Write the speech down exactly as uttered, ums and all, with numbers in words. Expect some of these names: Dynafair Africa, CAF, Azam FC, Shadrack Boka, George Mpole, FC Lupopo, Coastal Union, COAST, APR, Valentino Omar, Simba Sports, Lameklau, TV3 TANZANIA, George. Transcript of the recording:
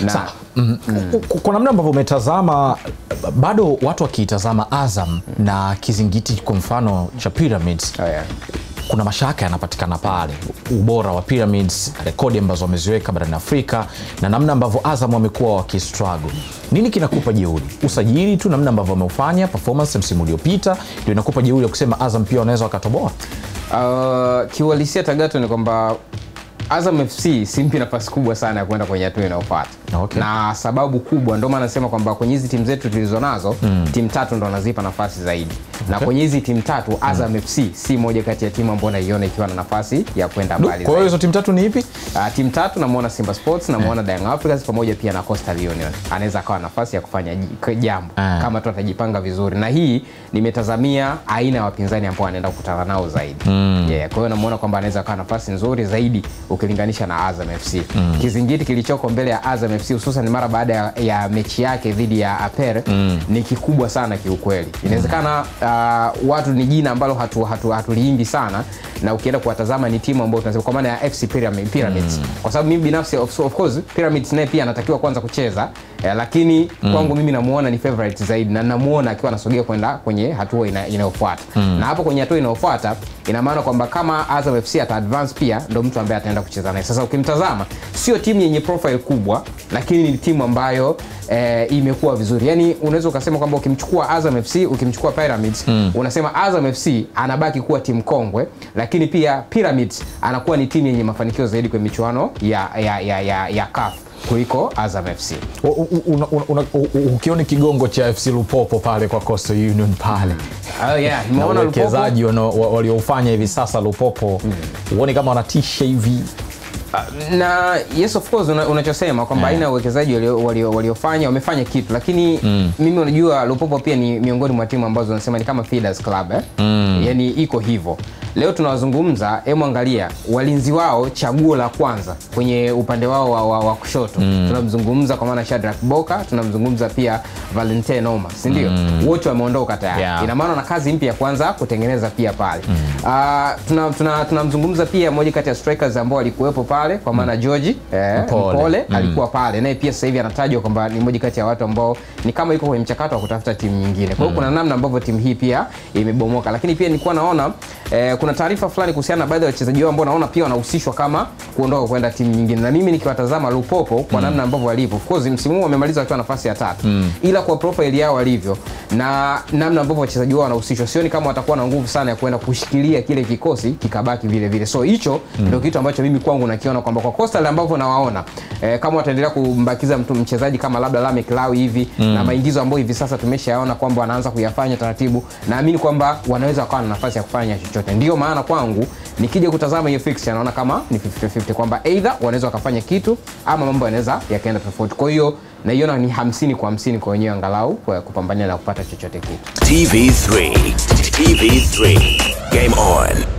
na mm, mm. Kwa namna ambavyo umetazama bado watu wakiitazama Azam na kizingiti kwa mfano cha Pyramids. Oh, yeah. Kuna mashaka yanapatikana pale, ubora wa Pyramids, rekodi ambazo wameziweka barani Afrika na namna ambavyo Azam wamekuwa wakistruggle. Nini kinakupa jeuri? Usajili tu, namna ambavyo wameufanya performance msimu uliopita ndio inakupa jeuri ya kusema Azam pia wanaweza wakatoboa? Uh, kiuhalisia tagato ni kwamba Azam F C simpi nafasi kubwa sana ya kwenda kwenye hatua inayofuata. Okay. Na sababu kubwa ndio maana nasema kwamba kwenye hizi timu zetu tulizonazo, mm. timu tatu ndio wanazipa nafasi zaidi. Okay. Na kwenye hizi timu tatu Azam mm. F C si moja kati ya timu ambayo naiona ikiwa na nafasi ya kwenda mbali. Kwa hiyo hizo timu tatu ni ipi? Uh, timu tatu na muona Simba Sports na muona yeah. Dynafair Africa pamoja pia na Coastal Union. Anaweza akawa nafasi ya kufanya jambo yeah. kama tu atajipanga vizuri. Na hii nimetazamia aina ya wapinzani ambao anaenda kukutana nao zaidi. Mm. Yeah, kwa hiyo namuona kwamba anaweza akawa nafasi nzuri zaidi ukilinganisha na Azam F C. Mm. Kizingiti kilichoko mbele ya Azam F C hususan mara baada ya, ya mechi yake dhidi ya A P R mm. ni kikubwa sana kiukweli. Inawezekana uh, watu ni jina ambalo hatu hatu hatuliimbi sana, na ukienda kuwatazama ni timu ambayo tunasema kwa maana ya F C Pyramid, Pyramids. Mm. Kwa sababu mimi binafsi of, of course Pyramids naye pia anatakiwa kwanza kucheza, eh, lakini mm. kwangu mimi namuona ni favorite zaidi na namuona akiwa anasogea kwenda kwenye hatua inayofuata. Mm. Na hapo kwenye hatua inayofuata ina maana kwamba kama Azam F C ata advance pia ndio mtu ambaye ataenda kucheza naye. Sasa ukimtazama sio timu yenye profile kubwa, lakini ni timu ambayo e, imekuwa vizuri. Yaani unaweza ukasema kwamba ukimchukua Azam F C, ukimchukua Pyramids, mm. unasema Azam F C anabaki kuwa timu kongwe, lakini pia Pyramids anakuwa ni timu yenye mafanikio zaidi kwenye michuano ya ya ya ya, ya C A F kuliko Azam F C. Ukiona kigongo cha F C Lupopo pale kwa Coastal Union pale. Oh yeah, umeona Lupopo wachezaji waliofanya hivi sasa Lupopo. Mm. Uone kama wanatisha hivi. Na yes of course unachosema una kwamba aina yeah. uwekezaji waliofanya wali, wali wamefanya kitu, lakini mm. mimi unajua Lupopo pia ni miongoni mwa timu ambazo wanasema ni kama feeders club eh? mm. yani iko hivyo. Leo tunawazungumza, hebu angalia walinzi wao chaguo la kwanza kwenye upande wao wa, wa, wa kushoto. Mm. Tunamzungumza kwa maana Shadrack Boka, tunamzungumza pia Valentino Omar, si ndio? Mm. Wote wameondoka tayari. Yeah. Ina maana na kazi mpya kwanza kutengeneza pia pale. Mm. Uh, tuna, tuna, tunamzungumza pia moja kati ya strikers ambao alikuwepo pale kwa maana George, eh, Mpole, Mpole mm. alikuwa pale. Naye pia sasa hivi anatajwa kwamba ni moja kati ya watu ambao ni kama yuko kwenye mchakato wa kutafuta timu nyingine. Kwa hiyo mm. kuna namna ambavyo timu hii pia imebomoka. Lakini pia nilikuwa naona eh, kuna taarifa fulani kuhusiana na baadhi ya wachezaji ambao naona pia wanahusishwa kama kuondoka kwenda timu nyingine. Na mimi nikiwatazama Lupopo kwa namna ambavyo walivyo, of course msimu huu wamemaliza wakiwa nafasi ya tatu. Mm. Ila kwa profile yao walivyo na namna ambavyo wachezaji wao wanahusishwa, sioni kama watakuwa na nguvu sana ya kwenda kushikilia kile kikosi kikabaki vile vile. So hicho mm. ndio kitu ambacho mimi kwangu nakiona kwamba kwa Coastal ambavyo nawaona eh, kama wataendelea kumbakiza mtu mchezaji kama labda Lameklau hivi mm. na maingizo ambayo hivi sasa tumeshaona kwamba wanaanza kuyafanya taratibu, naamini kwamba wanaweza wakawa na nafasi ya kufanya chochote. Ndio maana kwangu nikija kutazama hiyo fixture naona kama ni fifty fifty kwamba either wanaweza wakafanya kitu ama mambo yanaweza yakaenda tofauti. Kwa hiyo naiona ni hamsini kwa hamsini kwa wenyewe angalau kwa kupambania na kupata chochote kitu. T V three T V three game on.